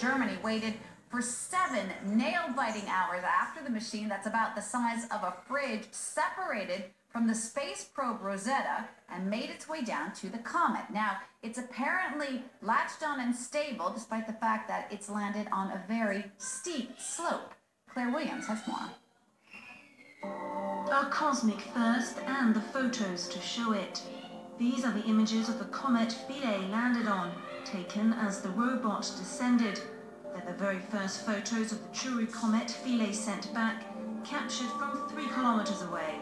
Germany waited for 7 nail-biting hours after the machine that's about the size of a fridge separated from the space probe Rosetta and made its way down to the comet. Now, it's apparently latched on and stable, despite the fact that it's landed on a very steep slope. Claire Williams has more. A cosmic first and the photos to show it. These are the images of the comet Philae landed on, taken as the robot descended. They're the very first photos of the Churu comet Philae sent back, captured from 3 kilometers away.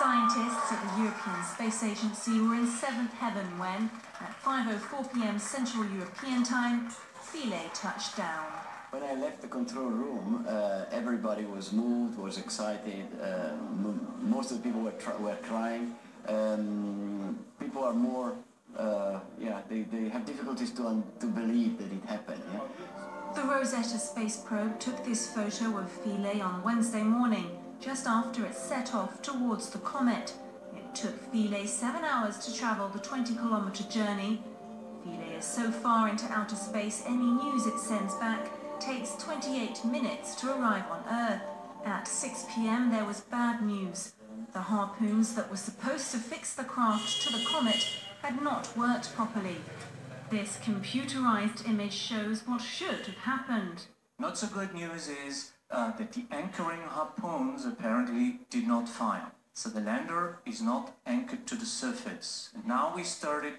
Scientists at the European Space Agency were in 7th heaven when, at 5:04 p.m. Central European Time, Philae touched down. When I left the control room, everybody was moved, was excited. Most of the people were crying. People are more, they have difficulties to believe that it happened. Yeah? The Rosetta space probe took this photo of Philae on Wednesday morning, just after it set off towards the comet. It took Philae 7 hours to travel the 20-kilometer journey. Philae is so far into outer space, any news it sends back takes 28 minutes to arrive on Earth. At 6 p.m. there was bad news. The harpoons that were supposed to fix the craft to the comet had not worked properly. This computerized image shows what should have happened. Not so good news is that the anchoring harpoons apparently did not fire. So the lander is not anchored to the surface. And now we started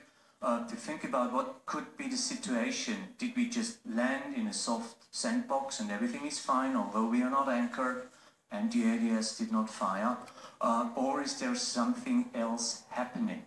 to think about what could be the situation. Did we just land in a soft sandbox and everything is fine, although we are not anchored and the ADS did not fire? Or is there something else happening?